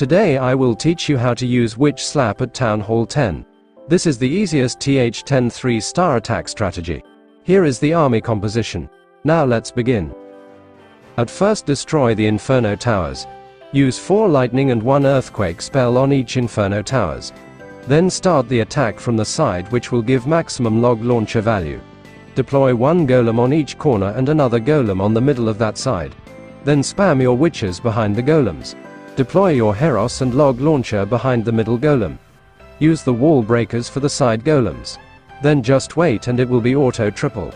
Today I will teach you how to use Witch Slap at Town Hall 10. This is the easiest TH10 3-star attack strategy. Here is the army composition. Now let's begin. At first, destroy the Inferno Towers. Use 4 Lightning and 1 Earthquake spell on each Inferno Towers. Then start the attack from the side, which will give maximum Log Launcher value. Deploy 1 Golem on each corner and another Golem on the middle of that side. Then spam your Witches behind the Golems. Deploy your Heros and Log Launcher behind the middle Golem. Use the wall breakers for the side Golems. Then just wait and it will be auto-triple.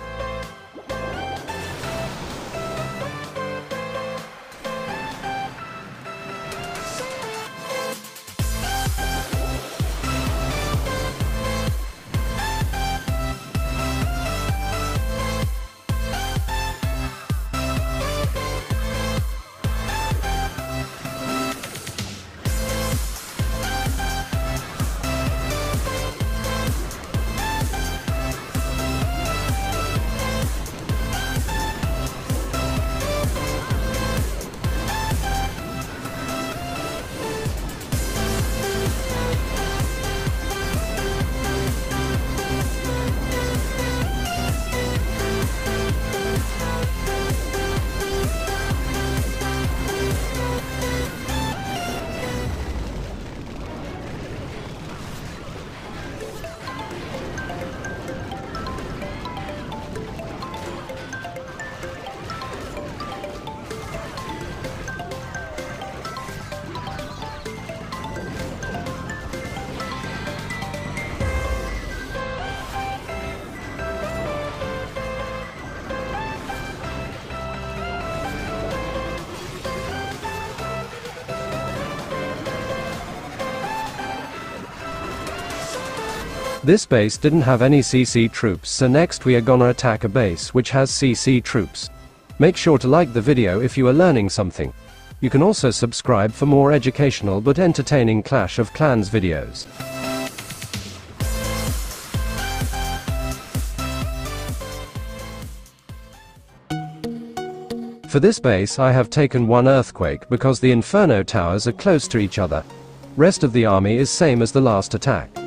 This base didn't have any CC troops, so next we are gonna attack a base which has CC troops. Make sure to like the video if you are learning something. You can also subscribe for more educational but entertaining Clash of Clans videos. For this base I have taken 1 Earthquake because the Inferno Towers are close to each other. Rest of the army is same as the last attack.